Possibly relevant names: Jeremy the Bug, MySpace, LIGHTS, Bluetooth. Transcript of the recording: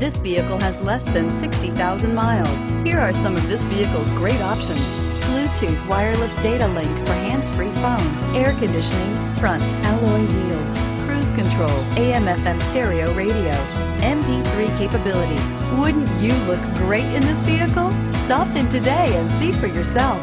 This vehicle has less than 60,000 miles. Here are some of this vehicle's great options: Bluetooth wireless data link for hands-free phone, air conditioning, front alloy wheels, cruise control, AM/FM stereo radio, MP3 capability. Wouldn't you look great in this vehicle? Stop in today and see for yourself.